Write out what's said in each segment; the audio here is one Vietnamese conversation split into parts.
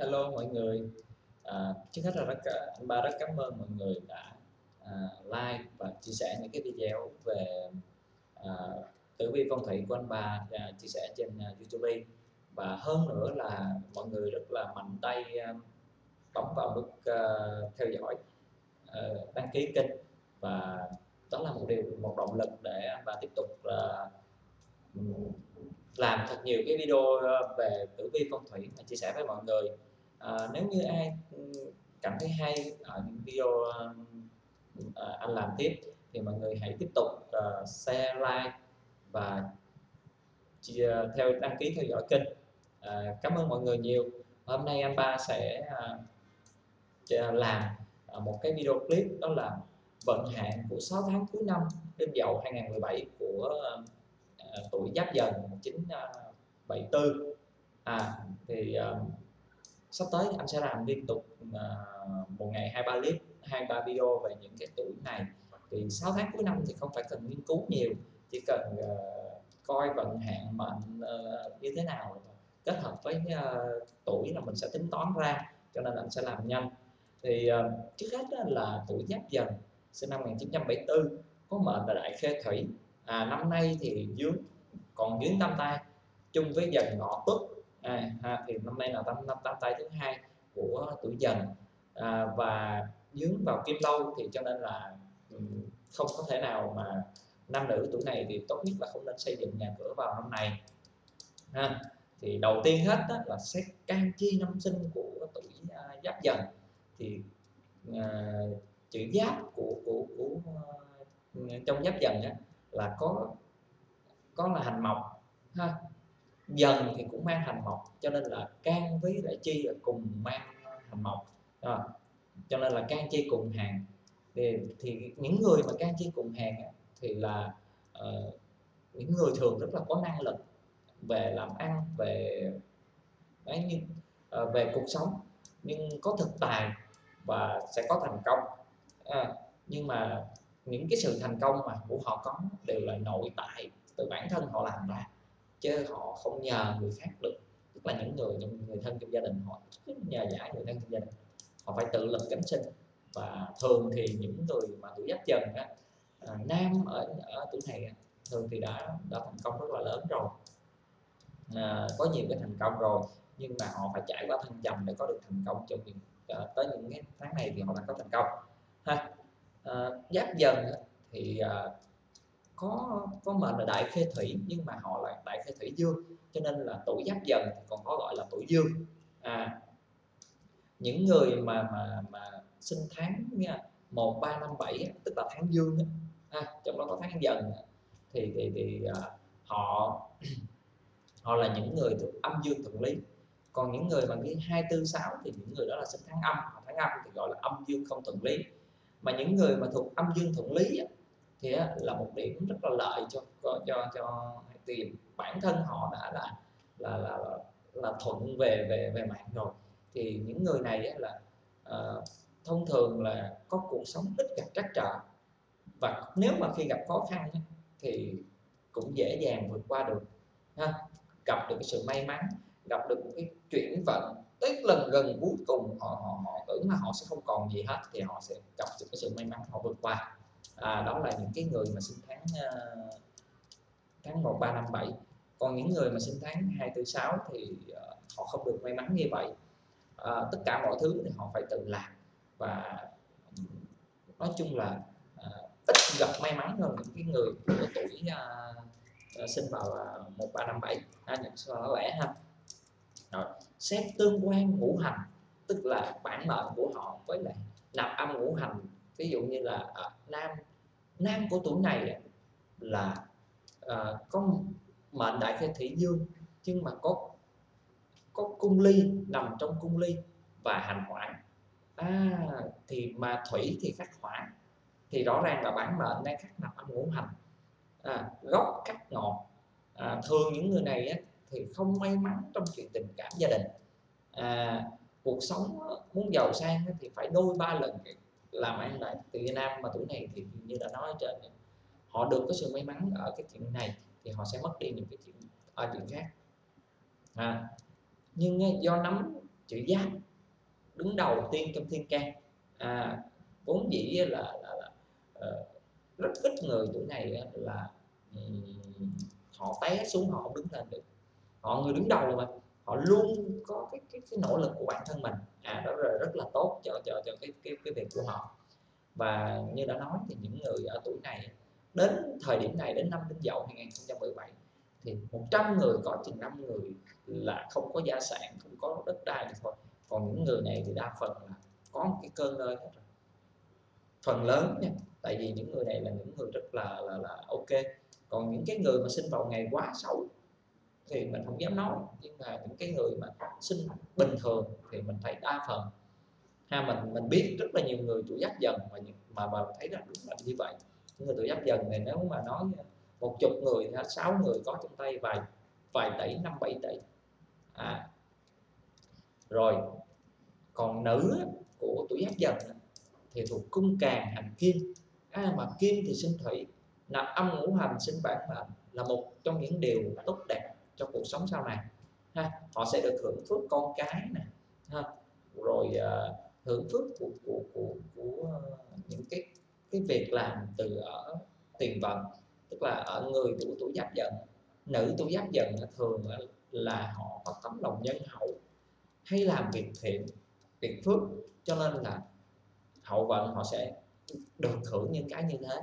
Hello mọi người. Trước hết là anh Ba rất cảm ơn mọi người đã like và chia sẻ những cái video về tử vi phong thủy của anh Ba chia sẻ trên YouTube, và hơn nữa là mọi người rất là mạnh tay bấm vào nút theo dõi, đăng ký kênh, và đó là một động lực để anh Ba tiếp tục làm thật nhiều cái video về tử vi phong thủy mà chia sẻ với mọi người. Nếu như ai cảm thấy hay ở những video anh làm tiếp thì mọi người hãy tiếp tục share, like và đăng ký theo dõi kênh. Cảm ơn mọi người nhiều. Hôm nay anh Ba sẽ làm một cái video clip, đó là vận hạn của 6 tháng cuối năm Đinh Dậu 2017 của tuổi Giáp Dần 1974. Thì sắp tới anh sẽ làm liên tục một ngày 2-3 clip, 2-3 video về những cái tuổi này. Thì 6 tháng cuối năm thì không phải cần nghiên cứu nhiều, chỉ cần coi vận hạn mệnh như thế nào kết hợp với tuổi là mình sẽ tính toán ra, cho nên anh sẽ làm nhanh. Thì trước hết là tuổi Giáp Dần sinh năm 1974 có mệnh là đại khê thủy. Năm nay thì còn dướng tam tai chung với Dần Ngọ Tuất, thì năm nay là tam tai thứ hai của tuổi Dần, và dướng vào Kim Lâu, thì cho nên là không có thể nào mà nam nữ tuổi này thì tốt nhất là không nên xây dựng nhà cửa vào năm này. Thì đầu tiên hết là xét can chi năm sinh của tuổi Giáp Dần. Thì chữ giáp của trong Giáp Dần là có là hành mộc ha. Dần thì cũng mang hành mộc, cho nên là can với lại chi là cùng mang hành mộc, cho nên là can chi cùng hàng. Thì những người mà can chi cùng hàng thì là những người thường rất là có năng lực về làm ăn, về cuộc sống, nhưng có thực tài và sẽ có thành công. Nhưng mà những cái sự thành công mà của họ có đều là nội tại từ bản thân họ làm ra, chứ họ không nhờ người khác được. Tức là những người thân trong gia đình, họ cứ nhờ vả người thân trong gia đình, họ phải tự lực cánh sinh. Và thường thì những người mà tuổi Giáp Dần nam ở tuổi này thường thì đã thành công rất là lớn rồi, có nhiều cái thành công rồi, nhưng mà họ phải trải qua thăng trầm để có được thành công. Cho những tới những cái tháng này thì họ đã có thành công ha. Giáp Dần thì có mệnh là đại khê thủy, nhưng mà họ là đại khê thủy dương, cho nên là tuổi Giáp Dần còn có gọi là tuổi dương. Những người mà sinh tháng 1, 3, 5, 7, tức là tháng dương, trong đó có tháng Dần, thì họ là những người âm dương thuận lý. Còn những người mà cái 2, 4, 6 thì những người đó là sinh tháng âm, tháng âm thì gọi là âm dương không thuận lý. Mà những người mà thuộc âm dương thuận lý thì là một điểm rất là lợi cho tìm bản thân họ đã là thuận về mạng rồi. Thì những người này là thông thường là có cuộc sống ít gặp trắc trở, và nếu mà khi gặp khó khăn thì cũng dễ dàng vượt qua được, gặp được cái sự may mắn, gặp được một cái chuyển vận. Tức là gần cuối cùng họ tưởng là họ sẽ không còn gì hết, thì họ sẽ gặp được cái sự may mắn, họ vượt qua. Đó là những cái người mà sinh tháng 1, 3, 5, 7. Còn những người mà sinh tháng 2, 4, 6 thì họ không được may mắn như vậy. Tất cả mọi thứ thì họ phải tự làm, và nói chung là ít gặp may mắn hơn những cái người của tuổi sinh vào 1, 3, 5, 7, những số lẻ ha. Rồi, xét tương quan ngũ hành, tức là bản mệnh của họ với lại nạp âm ngũ hành. Ví dụ như là nam của tuổi này là có mệnh đại khê thủy dương, nhưng mà có cung ly, nằm trong cung ly và hành hỏa. Thì mà thủy thì khắc hỏa, thì rõ ràng là bản mệnh đang khắc nạp âm ngũ hành, gốc khắc ngọ. Thường những người này thì không may mắn trong chuyện tình cảm gia đình. Cuộc sống muốn giàu sang thì phải đôi ba lần làm ăn lại. Từ nam mà tuổi này thì như đã nói trên, họ được có sự may mắn ở cái chuyện này thì họ sẽ mất đi những cái chuyện ở chuyện khác. Nhưng do nắm chữ Giáp đứng đầu tiên trong thiên can. Vốn dĩ là rất ít người tuổi này là họ té xuống, họ không đứng lên được, họ người đứng đầu mà họ luôn có cái nỗ lực của bản thân mình, đó là rất là tốt cho cái việc của họ. Và như đã nói thì những người ở tuổi này đến thời điểm này, đến năm Đinh Dậu 2017 thì 100 người có chừng 5 người là không có gia sản, không có đất đai được thôi. Còn những người này thì đa phần là có một cái cơ ngơi hết rồi, phần lớn nha. Tại vì những người này là những người rất là ok. Còn những cái người mà sinh vào ngày quá xấu thì mình không dám nói, nhưng mà những cái người mà sinh bình thường thì mình thấy đa phần mình biết rất là nhiều người tuổi Giáp Dần mà thấy là đúng là như vậy. Những người tuổi Giáp Dần này nếu mà nói 10 người, 6 người có trong tay vài tỷ, 5-7 tỷ. Rồi còn nữ của tuổi Giáp Dần thì thuộc cung Càn hành Kim, mà Kim thì sinh Thủy, là âm ngũ hành sinh bản mệnh, là một trong những điều tốt đẹp cho cuộc sống sau này. Họ sẽ được hưởng phước con cái nè, rồi hưởng phước của những cái việc làm từ ở tiền vận. Tức là ở người tuổi Giáp Dần, nữ tuổi Giáp Dần thường là họ có tấm lòng nhân hậu, hay làm việc thiện, việc phước, cho nên là hậu vận họ sẽ được hưởng những cái như thế.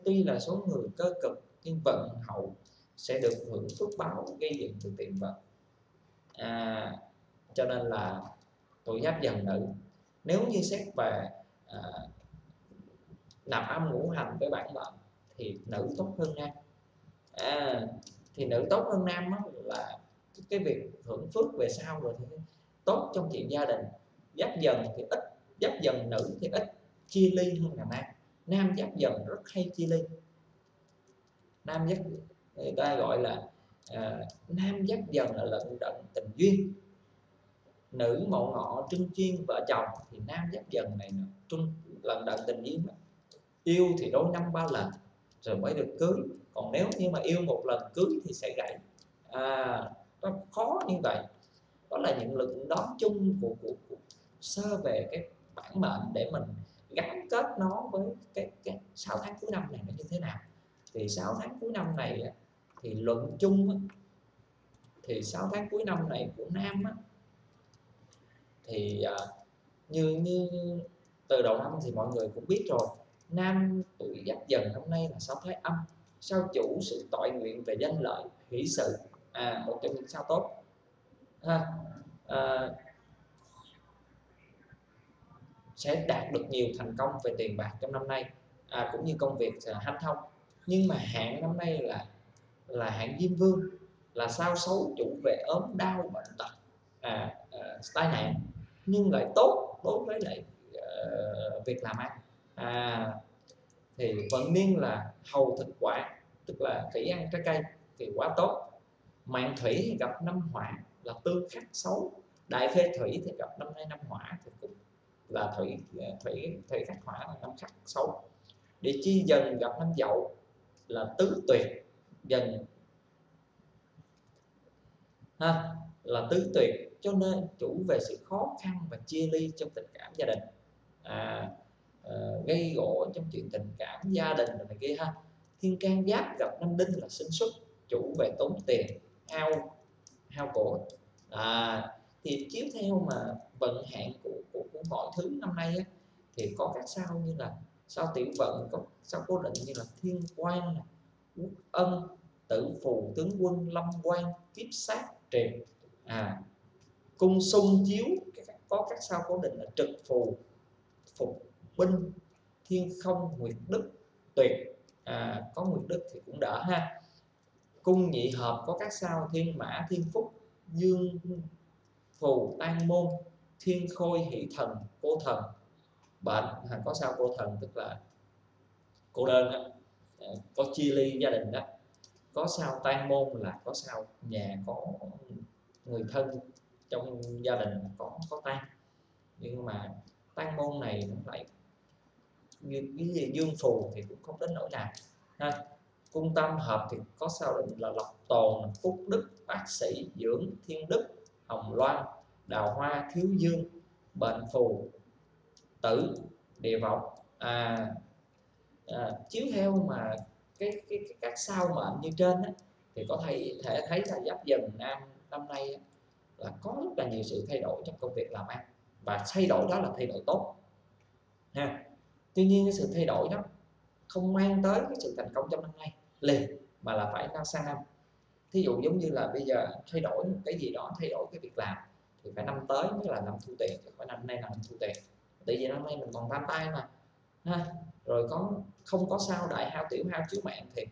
Tuy là số người cơ cực nhưng vận hậu sẽ được hưởng phước báo gây dựng từ tiền vận. Cho nên là tuổi Giáp Dần nữ, nếu như xét về nạp âm ngũ hành với bản mệnh thì nữ tốt hơn nam. Thì nữ tốt hơn nam là cái việc hưởng phước về sau rồi thì tốt trong chuyện gia đình. Giáp Dần thì ít, Giáp Dần nữ thì ít chia ly hơn là nam. Nam Giáp Dần rất hay chia ly. Nam Giáp, người ta gọi là nam Giáp Dần là lận đận tình duyên. Nữ Mậu Ngọ trưng chuyên vợ chồng thì nam Giáp Dần này trung lận đận tình duyên, yêu thì đôi năm ba lần rồi mới được cưới. Còn nếu như mà yêu một lần cưới thì sẽ gãy, nó khó như vậy. Đó là những lực đó chung của sơ về cái bản mệnh để mình gắn kết nó với cái 6 tháng cuối năm này nó như thế nào. Thì 6 tháng cuối năm này thì luận chung thì 6 tháng cuối năm này của nam thì như từ đầu năm thì mọi người cũng biết rồi, nam tuổi Giáp Dần năm nay là 6 thái âm, sao chủ sự tội nguyện về danh lợi hỷ sự, một trong những sao tốt. Sẽ đạt được nhiều thành công về tiền bạc trong năm nay, cũng như công việc hanh thông. Nhưng mà hạn năm nay là hạn Diêm Vương, là sao xấu chủ về ốm đau bệnh tật, tai nạn, nhưng lại tốt đối với lại việc làm ăn. Thì vận niên là hầu thực quả, tức là kỹ ăn trái cây thì quá tốt. Mạng thủy thì gặp năm hỏa là tương khắc xấu, đại phê thủy thì gặp năm nay năm hỏa thì cũng là thủy khắc hỏa, là năm khắc xấu. Địa chi Dần gặp năm Dậu là tứ tuyệt Dần, là tứ tuyệt, cho nên chủ về sự khó khăn và chia ly trong tình cảm gia đình, gây gỗ trong chuyện tình cảm gia đình này kia. Thiên can Giáp gặp năm Đinh là sinh xuất, chủ về tốn tiền, hao cổ. Thì chiếu theo mà vận hạn của mọi thứ năm nay thì có các sao như là sao tiểu vận, có sao cố định như là thiên quan, quốc âm, tử phù, tướng quân, lâm quan, kiếp sát, triệt, cung xung chiếu. Có các sao cố định là trực phù, phục binh, thiên không, nguyệt đức, tuyệt. Có nguyệt đức thì cũng đỡ ha. Cung nhị hợp có các sao thiên mã, thiên phúc, dương phù, tan môn, thiên khôi, hỷ thần, cô thần. Bệnh có sao cô thần tức là cô đơn có chia ly gia đình đó. Có sao tan môn là có sao nhà có người thân trong gia đình có tan, nhưng mà tan môn này nó lại như cái gì dương phù thì cũng không đến nỗi nào. Cung tam hợp thì có sao định là lộc tồn, phúc đức, bác sĩ, dưỡng, thiên đức, hồng loan, đào hoa, thiếu dương, bệnh phù, tử, địa vọng. Chiếu theo mà các sao mệnh như trên á, thì có thể thấy là Giáp Dần năm nay là có rất là nhiều sự thay đổi trong công việc làm ăn, và thay đổi đó là thay đổi tốt ha. Tuy nhiên cái sự thay đổi đó không mang tới cái sự thành công trong năm nay liền, mà là phải sang năm. Thí dụ giống như là bây giờ thay đổi cái gì đó, thay đổi cái việc làm thì phải năm tới mới là năm thu tiền, chứ phải năm nay là năm thu tiền. Tại vì năm nay mình còn tam tai mà ha, rồi không có sao đại hao, tiểu hao chiếu mạng thiệt.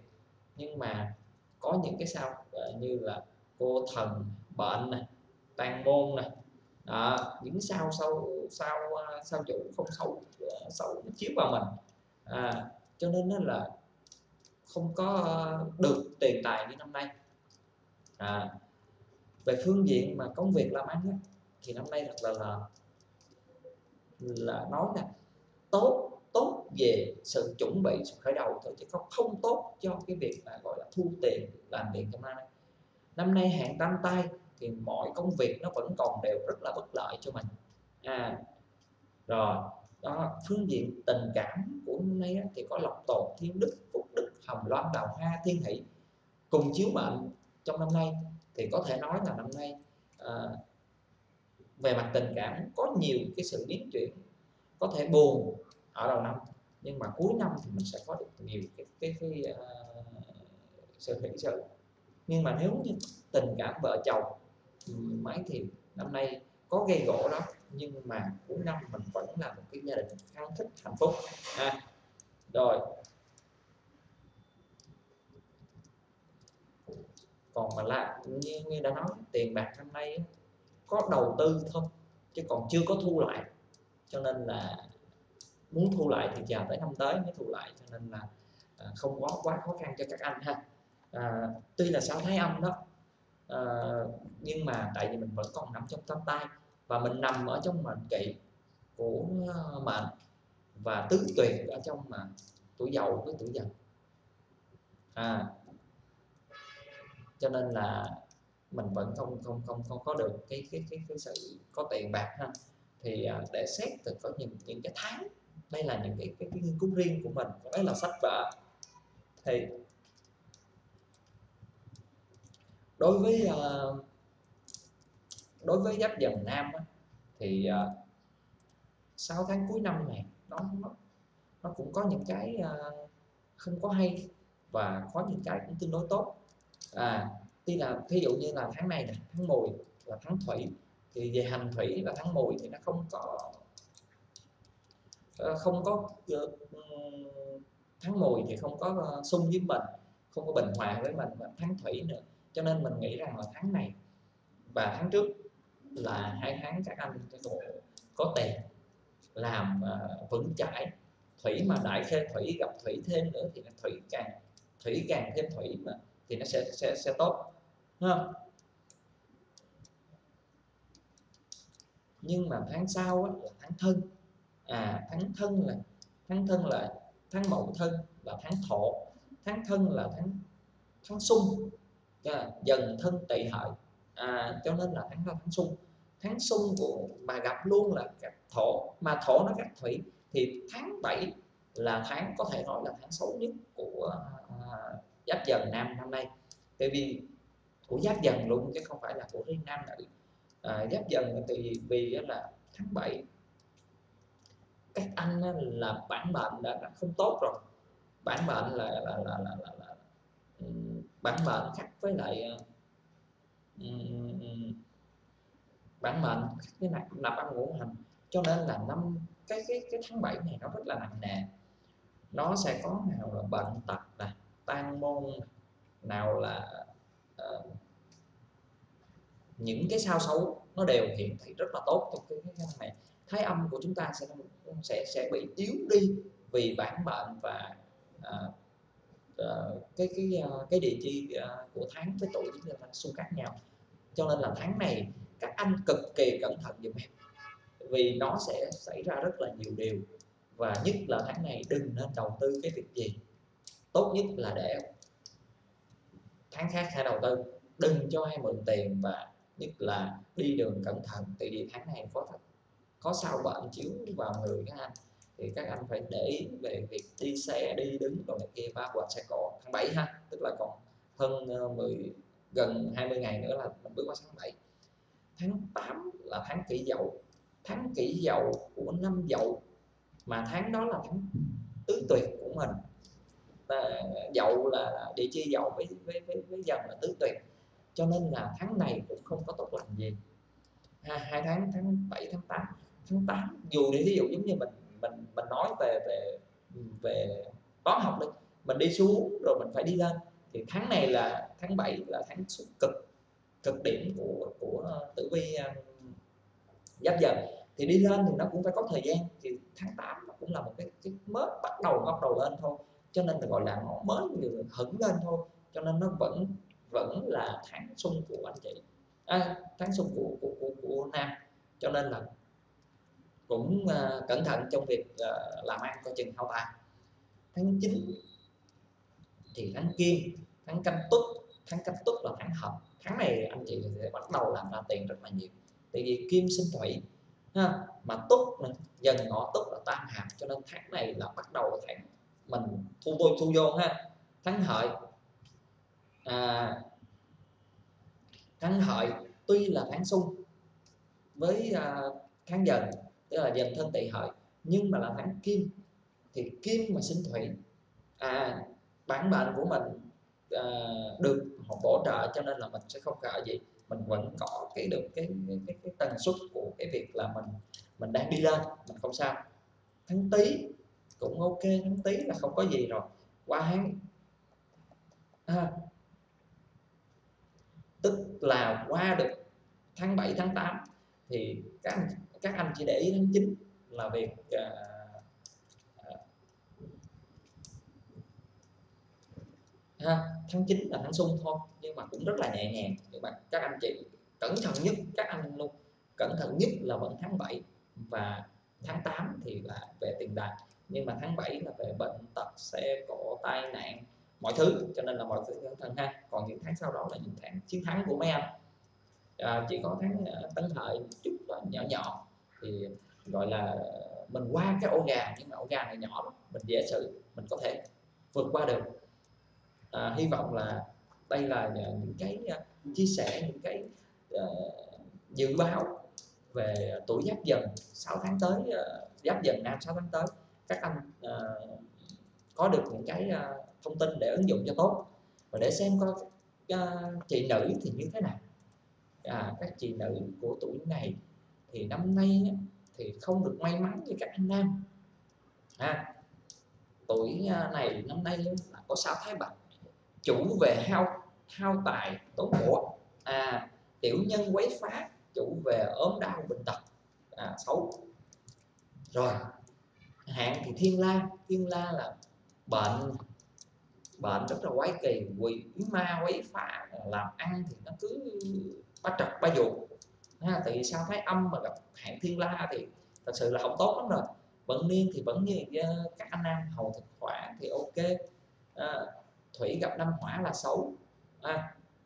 Nhưng mà có những cái sao như là cô thần, bệnh này, tàn môn này, những sao sao chủ không xấu chiếu vào mình, cho nên là không có được tiền tài như năm nay. Về phương diện mà công việc làm ăn ấy, thì năm nay thật là nói là tốt về sự chuẩn bị, sự khởi đầu thôi, chứ không tốt cho cái việc mà gọi là thu tiền, làm việc trong năm nay. Năm nay hạn tam tai thì mọi công việc nó vẫn còn đều rất là bất lợi cho mình. Rồi đó, phương diện tình cảm của năm nay thì có lộc tồn, thiên đức, phúc đức, hồng loan, đào hoa, thiên hỷ cùng chiếu mệnh trong năm nay. Thì có thể nói là năm nay về mặt tình cảm có nhiều cái sự biến chuyển, có thể buồn ở đầu năm, nhưng mà cuối năm thì mình sẽ có được nhiều sự hỷ sự. Nhưng mà nếu như tình cảm vợ chồng mấy thì năm nay có gây gỗ đó, nhưng mà cuối năm mình vẫn là một cái gia đình khăng khít hạnh phúc. Rồi còn mà là như đã nói, tiền bạc năm nay có đầu tư thôi chứ còn chưa có thu lại, cho nên là muốn thu lại thì chờ tới năm tới mới thu lại, cho nên là không có quá khó khăn cho các anh ha. Tuy là sao Thái Âm đó, nhưng mà tại vì mình vẫn còn nằm trong tam tai, và mình nằm ở trong mệnh kỵ của mệnh và tứ tuyệt ở trong mà tuổi Dậu với tuổi Dần, cho nên là mình vẫn không có được cái sự có tiền bạc ha. Thì để xét thì có những cái tháng, đây là những cái nghiên cứu riêng của mình, đó là sách vở. Thì đối với Giáp Dần Nam á, thì 6 tháng cuối năm này nó cũng có những cái không có hay, và có những cái cũng tương đối tốt. Tuy là thí dụ như là tháng này nè, tháng Mùi là tháng Thủy, thì về hành Thủy là tháng Mùi thì nó không có tháng Mùi thì không có xung với mình, không có bình hòa với mình, và tháng Thủy nữa, cho nên mình nghĩ rằng là tháng này và tháng trước là hai tháng các anh có tiền làm vững chãi. Thủy mà đại khê Thủy gặp Thủy thêm nữa thì thủy càng thêm Thủy mà thì nó sẽ tốt, đúng không? Nhưng mà tháng sau á, là tháng Thân. Tháng thân là tháng Mậu Thân là tháng Thổ, tháng Thân là tháng Xung, Dần Thân Tỵ Hợi, cho nên là tháng Xung. Tháng Xung của mà gặp luôn là gặp Thổ, mà Thổ nó gặp Thủy thì tháng 7 là tháng có thể nói là tháng xấu nhất của Giáp Dần Nam năm nay. Tại vì của Giáp Dần luôn chứ không phải là của riêng nam nữ. Giáp Dần thì vì là tháng 7 các anh là bản mệnh đã không tốt rồi, bản mệnh là bản mệnh khác với lại bản mệnh khác với nạp ăn ngũ hành, cho nên là năm cái tháng 7 này nó rất là nặng nề. Nó sẽ có nào là bệnh tật này, tan môn, nào là những cái sao xấu nó đều hiện thị rất là tốt trong cái tháng này. Thái âm của chúng ta sẽ bị yếu đi vì bản mệnh và cái địa chi của tháng với tuổi chúng ta xung khác nhau, cho nên là tháng này các anh cực kỳ cẩn thận dùm em, vì nó sẽ xảy ra rất là nhiều điều. Và nhất là tháng này đừng nên đầu tư cái việc gì, tốt nhất là để tháng khác hãy đầu tư, đừng cho ai mượn tiền và nhất là đi đường cẩn thận, tại vì tháng này có sao bệnh chiếu vào người các anh, thì các anh phải để ý về việc đi xe, đi đứng rồi này kia. Ba quạt sẽ có tháng 7 ha, tức là còn hơn gần 20 ngày nữa là mình bước qua tháng 7. Tháng 8 là tháng Kỷ Dậu, tháng Kỷ Dậu của năm Dậu, mà tháng đó là tháng tứ tuyệt của mình. Dậu là địa chi Dậu với Dần là tứ tuyệt, cho nên là tháng này cũng không có tốt lành gì. Hai tháng, tháng 7, tháng 8. Tháng 8 dù để ví dụ giống như mình nói về toán học đi, mình đi xuống rồi mình phải đi lên, thì tháng này là tháng 7 là tháng xuất cực điểm của tử vi Giáp Dần, thì đi lên thì nó cũng phải có thời gian, thì tháng 8 nó cũng là một cái mới bắt đầu lên thôi, cho nên gọi là nó mới hửng lên thôi, cho nên nó vẫn là tháng xung của anh chị, tháng xung của nam, cho nên là cũng cẩn thận trong việc làm ăn, coi chừng hao tài. Tháng 9 thì tháng Kim, tháng Canh Tuất, là tháng hợp. Tháng này anh chị sẽ bắt đầu làm ra tiền rất là nhiều, tại vì Kim sinh Thủy ha, mà Tuất Dần Ngọ Tuất là tam hạt, cho nên tháng này là bắt đầu tháng mình thu vô ha. Tháng Hợi, tháng Hợi tuy là tháng xung với tháng Dần, tức là Dần Thân Tỵ Hợi, nhưng mà là tháng Kim, thì Kim mà sinh Thủy, bản mệnh của mình được họ hỗ trợ, cho nên là mình sẽ không sợ gì, mình vẫn có được cái tần suất của cái việc là mình đang đi lên, mình không sao. Tháng Tý cũng ok, tháng Tý là không có gì rồi. Qua tức là qua được tháng 7, tháng 8 thì các anh chỉ để ý tháng 9 là việc tháng 9 là tháng xung thôi, nhưng mà cũng rất là nhẹ nhàng. Nhưng mà các anh chị cẩn thận nhất, là vẫn tháng 7 và tháng 8 thì là về tiền bạc, nhưng mà tháng 7 là về bệnh tật, xe cộ, tai nạn, mọi thứ, cho nên là mọi thứ cẩn thận ha. Còn những tháng sau đó là những tháng chiến thắng của mấy em. Chỉ có tháng Tân Hợi chút là nhỏ thì gọi là mình qua cái ổ gà, nhưng mà ổ gà này nhỏ lắm, mình dễ xử, mình có thể vượt qua được. Hy vọng là đây là những cái chia sẻ, những cái dự báo về tuổi Giáp Dần 6 tháng tới, Giáp Dần nam 6 tháng tới. Các anh có được những cái thông tin để ứng dụng cho tốt, và để xem coi chị nữ thì như thế nào. Các chị nữ của tuổi này thì năm nay thì không được may mắn như các anh nam. Tuổi này năm nay là có sao Thái Bạch, chủ về hao tài tốn của, tiểu nhân quấy phá, chủ về ốm đau bệnh tật xấu. Rồi hạn thì thiên la là bệnh rất là quái kỳ, quỷ ma quấy phá, làm ăn thì nó cứ ba trật ba vụ. Tại sao Thái Âm mà gặp hạn thiên la thì thật sự là không tốt lắm rồi. Vận niên thì vẫn như các anh nam, hầu thực hỏa thì ok. Thủy gặp năm hỏa là xấu.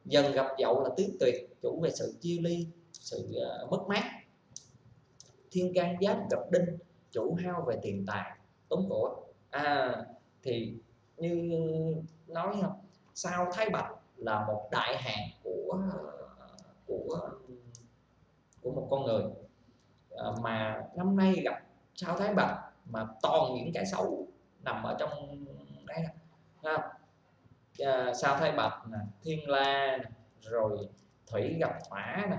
Dần gặp dậu là tứ tuyệt, chủ về sự chia ly, sự mất mát. Thiên can giáp gặp đinh, chủ hao về tiền tài tốn của. Thì như nói không, sao Thái Bạch là một đại hạn của một con người, mà năm nay gặp sao Thái Bạch mà toàn những cái xấu nằm ở trong đấy. Sao Thái Bạch nè, thiên la nè, rồi thủy gặp hỏa nè,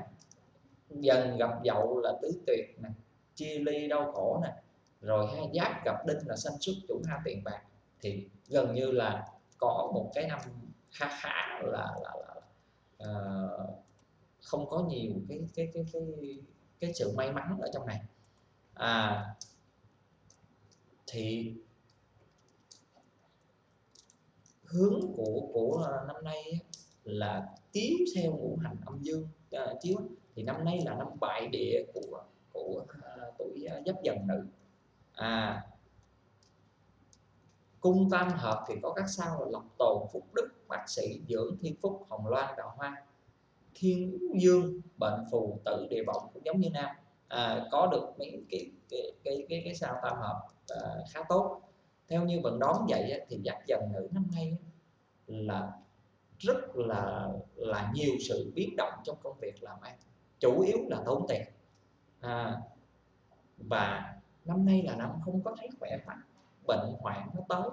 dần gặp dậu là tứ tuyệt nè, chia ly đau khổ nè, rồi hai giáp gặp đinh là sanh xuất, chủ hao tiền bạc. Thì gần như là có một cái năm khá là không có nhiều cái sự may mắn ở trong này. Thì hướng của năm nay là chiếu theo ngũ hành âm dương chiếu, thì năm nay là năm bại địa của tuổi Giáp Dần nữ. Cung tam hợp thì có các sao là Lộc Tồn, Phúc Đức, Bác Sĩ, Dưỡng, Thiên Phúc, Hồng Loan, Đào Hoa. thiên dương, bệnh phù tử địa vọng cũng giống như nam, có được mấy cái sao tam hợp khá tốt. Theo như vận đoán vậy thì Giáp Dần nữ năm nay là rất là nhiều sự biến động trong công việc làm ăn, chủ yếu là tốn tiền, và năm nay là năm không có thấy khỏe mạnh, bệnh hoạn nó tới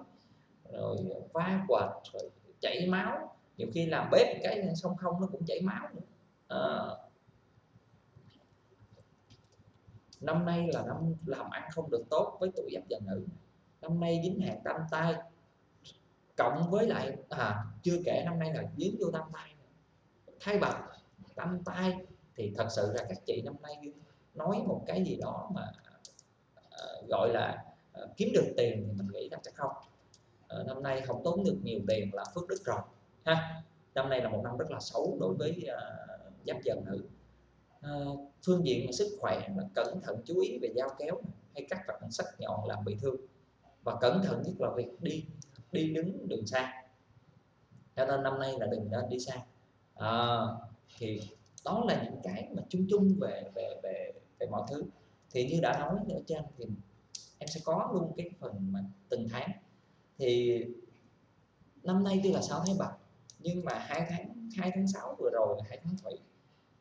rồi, va quệt rồi chảy máu, nhiều khi làm bếp cái song không nó cũng chảy máu nữa. Năm nay là năm làm ăn không được tốt với tuổi Giáp Dần nữ, năm nay dính hạn tam tai, cộng với lại chưa kể năm nay là dính vô tam tai Thái Bạch tam tai, thì thật sự là các chị năm nay nói một cái gì đó mà gọi là kiếm được tiền thì mình nghĩ là chắc không. Năm nay không tốn được nhiều tiền là phước đức rồi ha. Năm nay là một năm rất là xấu đối với Giáp Dần nữ. Phương diện sức khỏe là cẩn thận chú ý về dao kéo hay các vật sắc nhọn làm bị thương, và cẩn thận nhất là việc đi đứng đường xa, cho nên năm nay là đừng nên đi xa. Thì đó là những cái mà chung chung về mọi thứ. Thì như đã nói ở trên thì em sẽ có luôn cái phần mà từng tháng. Thì năm nay tuy là 6 tháng Bạch, nhưng mà 2 tháng 6 vừa rồi là 2 tháng Thủy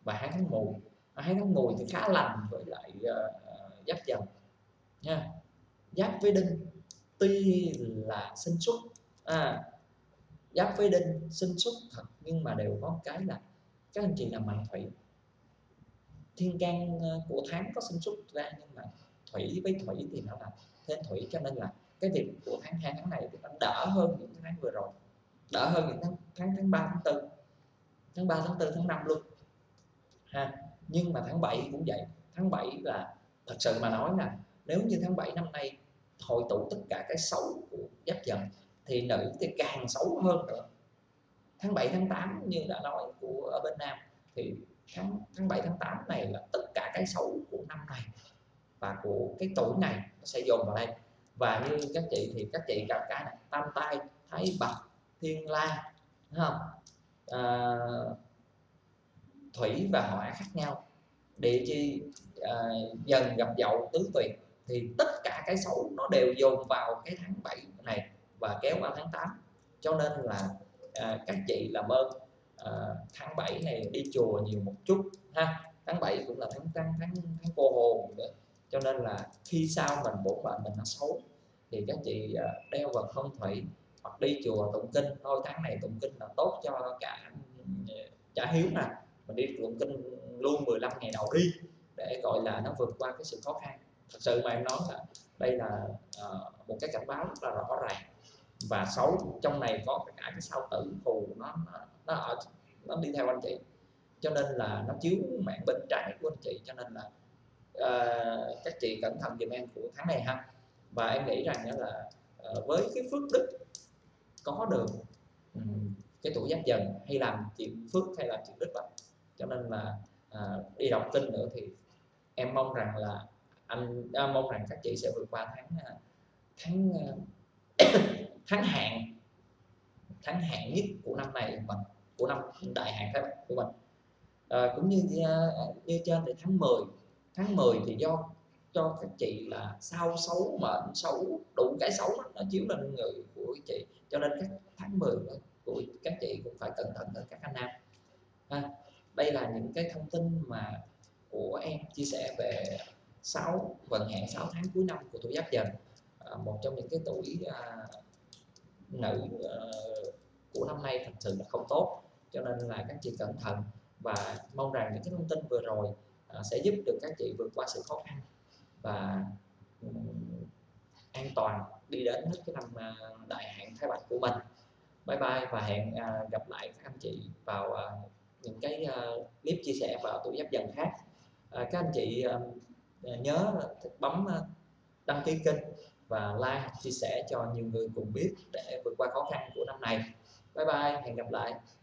và 2 tháng Mùi. 2 tháng Mùi thì khá lành với lại Giáp Dần nha. Giáp với Đinh tuy là sinh xuất, Giáp với Đinh sinh xuất thật, nhưng mà đều có cái là các anh chị làm mạnh thủy, thiên can của tháng có sinh xuất ra, nhưng mà thủy với thủy thì nó là thêm thủy, cho nên là cái việc của tháng 2 tháng này thì nó đỡ hơn những tháng vừa rồi, đỡ hơn những tháng 3, tháng 4, tháng 5 luôn ha. Nhưng mà tháng 7 cũng vậy, tháng 7 là thật sự mà nói là nếu như tháng 7 năm nay hội tụ tất cả cái xấu của Giáp Dần thì nữ thì càng xấu hơn nữa. Tháng 7 tháng 8 như đã nói của ở bên Nam thì tháng 7 tháng 8 này là tất cả cái xấu của năm này và của cái tuổi này nó sẽ dồn vào đây. Và như các chị thì các chị gặp cái này tam tai, Thái Bạch, thiên la, đúng không? Thủy và hỏa khác nhau, địa chi Dần gặp Dậu tứ tuyệt, thì tất cả cái xấu nó đều dồn vào cái tháng 7 này và kéo qua tháng 8. Cho nên là các chị làm ơn tháng 7 này đi chùa nhiều một chút ha. Tháng 7 cũng là tháng cô hồn nữa, cho nên là khi sau mình bổn mệnh mình nó xấu thì các chị đeo vật phong thủy hoặc đi chùa tụng kinh thôi. Tháng này tụng kinh là tốt cho cả hiếu nè, mình đi tụng kinh luôn 15 ngày đầu đi để gọi là nó vượt qua cái sự khó khăn. Thật sự mà em nói là đây là một cái cảnh báo rất là rõ ràng và xấu, trong này có cả cái sao tử phù nó đi theo anh chị, cho nên là nó chiếu mạng bên trái của anh chị, cho nên là các chị cẩn thận dùm em của tháng này ha. Và em nghĩ rằng đó là với cái phước đức có được cái tuổi Giáp Dần hay làm chuyện phước hay làm chuyện đức lắm, cho nên là đi đọc kinh nữa thì em mong rằng là các chị sẽ vượt qua tháng hạn nhất của năm này của mình, của năm đại hạn Thái Bạch của mình. Cũng như trên thì tháng 10 thì do cho các chị là sao xấu, mệnh xấu, đủ cái xấu nó chiếu lên người của chị, cho nên các tháng 10 của các chị cũng phải cẩn thận hơn các anh nam. Đây là những cái thông tin mà của em chia sẻ về vận hạn 6 tháng cuối năm của tuổi Giáp Dần, một trong những cái tuổi nữ của năm nay thật sự là không tốt, cho nên là các chị cẩn thận. Và mong rằng những cái thông tin vừa rồi sẽ giúp được các chị vượt qua sự khó khăn và an toàn đi đến hết cái năm đại hạn Thái Bạch của mình. Bye bye và hẹn gặp lại các anh chị vào những cái clip chia sẻ vào tuổi Giáp Dần khác. Các anh chị nhớ bấm đăng ký kênh và like, chia sẻ cho nhiều người cùng biết để vượt qua khó khăn của năm này. Bye bye, hẹn gặp lại.